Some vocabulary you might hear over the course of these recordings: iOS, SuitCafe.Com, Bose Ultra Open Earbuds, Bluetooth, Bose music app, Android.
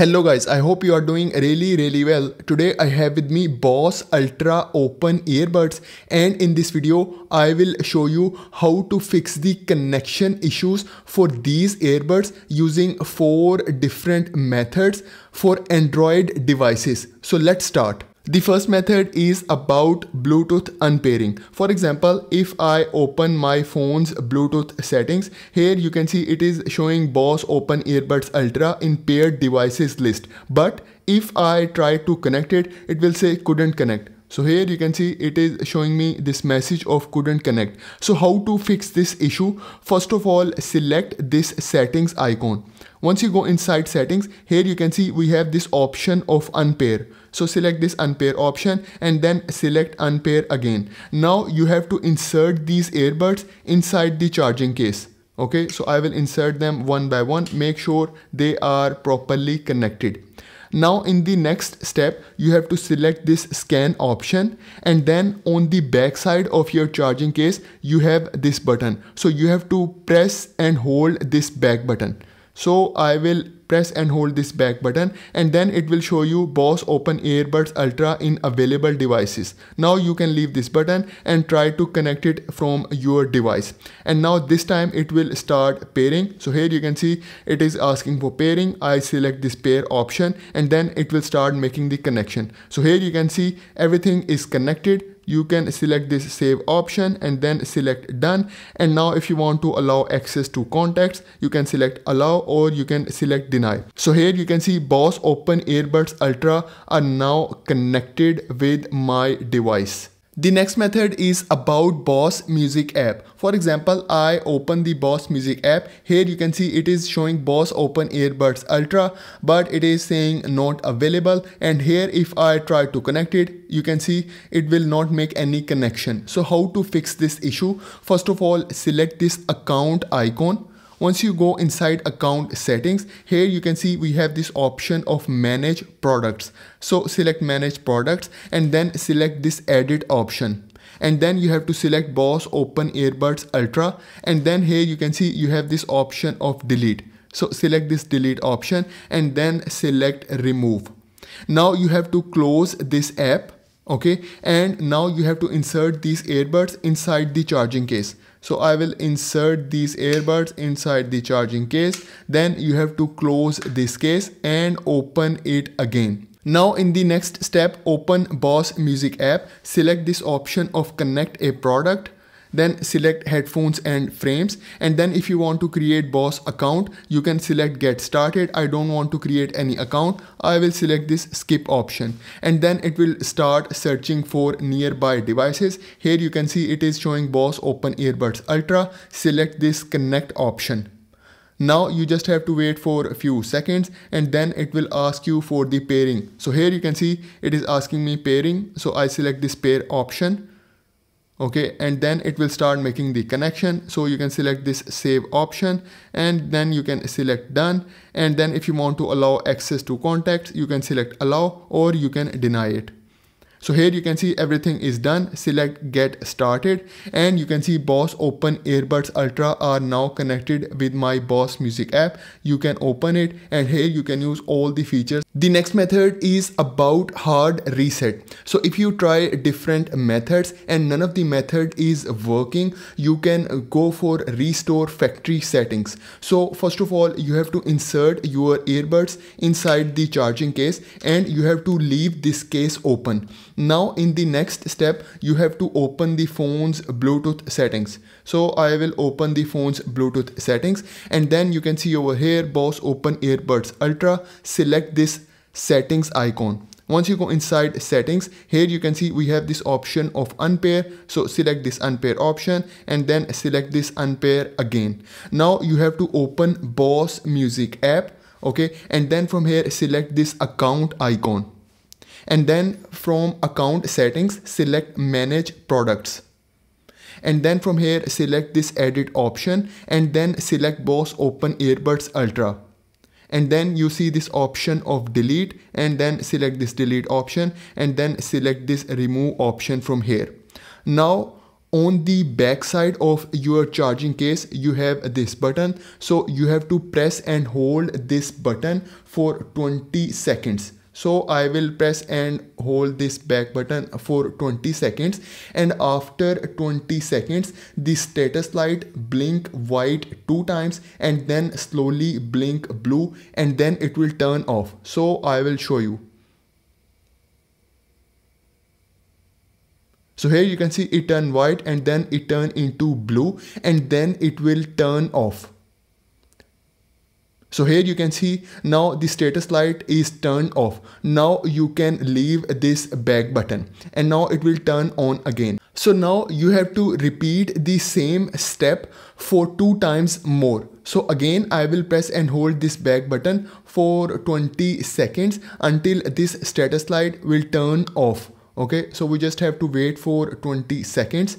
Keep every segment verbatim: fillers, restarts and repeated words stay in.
Hello guys, I hope you are doing really really well. Today I have with me Bose Ultra Open Earbuds, and in this video I will show you how to fix the connection issues for these earbuds using four different methods for Android devices. So let's start. The first method is about Bluetooth unpairing. For example, if I open my phone's Bluetooth settings, here you can see it is showing Bose Open Earbuds Ultra in paired devices list. But if I try to connect it, it will say couldn't connect. So here you can see it is showing me this message of couldn't connect. So how to fix this issue? First of all, select this settings icon. Once you go inside settings, here you can see we have this option of unpair. So select this unpair option and then select unpair again. Now you have to insert these earbuds inside the charging case. Okay, so I will insert them one by one. Make sure they are properly connected. Now in the next step, you have to select this scan option, and then on the back side of your charging case, you have this button. So you have to press and hold this back button. So I will press and hold this back button, and then it will show you Bose Open Earbuds Ultra in available devices. Now you can leave this button and try to connect it from your device. And now this time it will start pairing. So here you can see it is asking for pairing. I select this pair option and then it will start making the connection. So here you can see everything is connected. You can select this save option and then select done. And now if you want to allow access to contacts, you can select allow or you can select deny. So here you can see Bose Open Earbuds Ultra are now connected with my device. The next method is about Bose music app. For example, I open the Bose music app. Here you can see it is showing Bose Open Earbuds Ultra, but it is saying not available. And here if I try to connect it, you can see it will not make any connection. So how to fix this issue? First of all, select this account icon. Once you go inside account settings, here you can see we have this option of manage products. So select manage products and then select this edit option. And then you have to select Bose Open Earbuds Ultra. And then here you can see you have this option of delete. So select this delete option and then select remove. Now you have to close this app. Okay, and now you have to insert these earbuds inside the charging case. So I will insert these earbuds inside the charging case. Then you have to close this case and open it again. Now in the next step, open Bose music app, select this option of connect a product, then select headphones and frames. And then if you want to create Bose account, you can select get started. I don't want to create any account. I will select this skip option and then it will start searching for nearby devices. Here you can see it is showing Bose Open Earbuds Ultra. Select this connect option. Now you just have to wait for a few seconds and then it will ask you for the pairing. So here you can see it is asking me pairing. So I select this pair option. Okay, and then it will start making the connection. So you can select this save option and then you can select done. And then if you want to allow access to contacts, you can select allow or you can deny it. So here you can see everything is done. Select get started and you can see Bose Open Earbuds Ultra are now connected with my Bose music app. You can open it and here you can use all the features. The next method is about hard reset. So if you try different methods and none of the method is working, you can go for restore factory settings. So first of all, you have to insert your earbuds inside the charging case and you have to leave this case open. Now in the next step, you have to open the phone's Bluetooth settings. So I will open the phone's Bluetooth settings and then you can see over here Bose Open Earbuds Ultra. Select this settings icon. Once you go inside settings, here you can see we have this option of unpair. So select this unpair option and then select this unpair again. Now you have to open Bose music app. Okay, and then from here select this account icon. And then from account settings, select manage products. And then from here, select this edit option and then select Bose Open Earbuds Ultra. And then you see this option of delete and then select this delete option and then select this remove option from here. Now on the back side of your charging case you have this button, so you have to press and hold this button for twenty seconds. So I will press and hold this back button for twenty seconds, and after twenty seconds the status light blink white two times and then slowly blink blue, and then it will turn off. So I will show you. So here you can see it turn white and then it turn into blue and then it will turn off. So here you can see now the status light is turned off. Now you can leave this back button and now it will turn on again. So now you have to repeat the same step for two times more. So again I will press and hold this back button for twenty seconds until this status light will turn off. Okay, so we just have to wait for twenty seconds.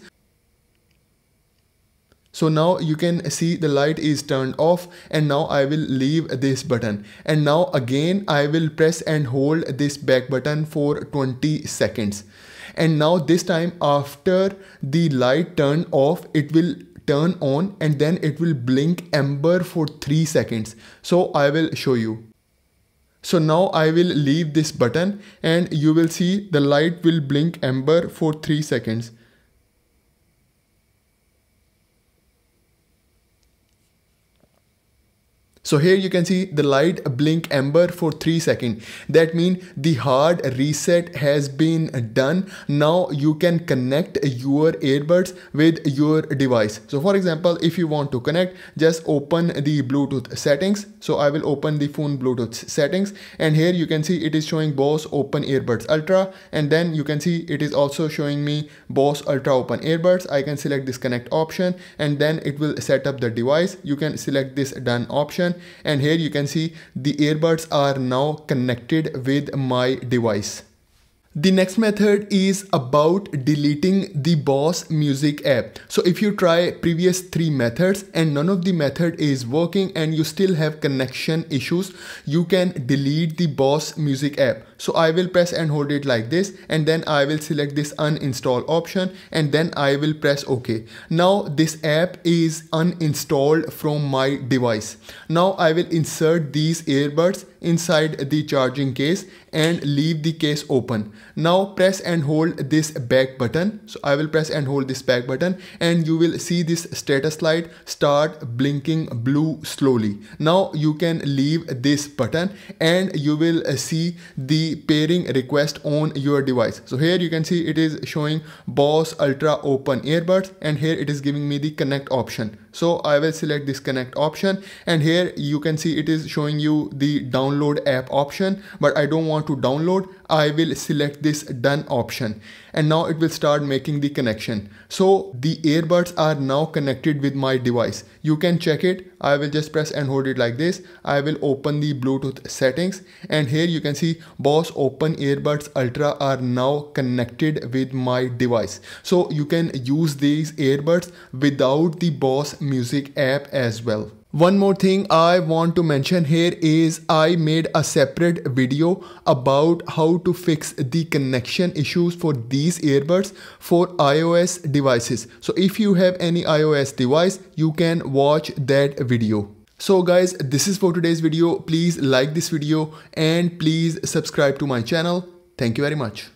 So now you can see the light is turned off, and now I will leave this button. And now again I will press and hold this back button for twenty seconds. And now this time after the light turned off, it will turn on and then it will blink amber for three seconds. So I will show you. So now I will leave this button and you will see the light will blink amber for three seconds. So here you can see the light blink amber for three seconds. That means the hard reset has been done. Now you can connect your earbuds with your device. So for example, if you want to connect, just open the Bluetooth settings. So I will open the phone Bluetooth settings, and here you can see it is showing Bose Open Earbuds Ultra, and then you can see it is also showing me Bose Ultra Open Earbuds. I can select this connect option and then it will set up the device. You can select this done option. And here you can see the earbuds are now connected with my device. The next method is about deleting the Bose music app. So if you try previous three methods and none of the method is working and you still have connection issues, you can delete the Bose music app. So I will press and hold it like this, and then I will select this uninstall option and then I will press OK. Now this app is uninstalled from my device. Now I will insert these earbuds inside the charging case and leave the case open. Now press and hold this back button. So I will press and hold this back button and you will see this status light start blinking blue slowly. Now you can leave this button and you will see the pairing request on your device. So here you can see it is showing Bose Ultra Open Earbuds, and here it is giving me the connect option. So I will select this connect option, and here you can see it is showing you the download app option, but I don't want to download. I will select this done option and now it will start making the connection. So the earbuds are now connected with my device. You can check it. I will just press and hold it like this. I will open the Bluetooth settings and here you can see Bose Open Earbuds Ultra are now connected with my device. So you can use these earbuds without the Bose music app as well. One more thing I want to mention here is I made a separate video about how to fix the connection issues for these earbuds for iOS devices. So if you have any iOS device, you can watch that video. So guys, this is for today's video. Please like this video and please subscribe to my channel. Thank you very much.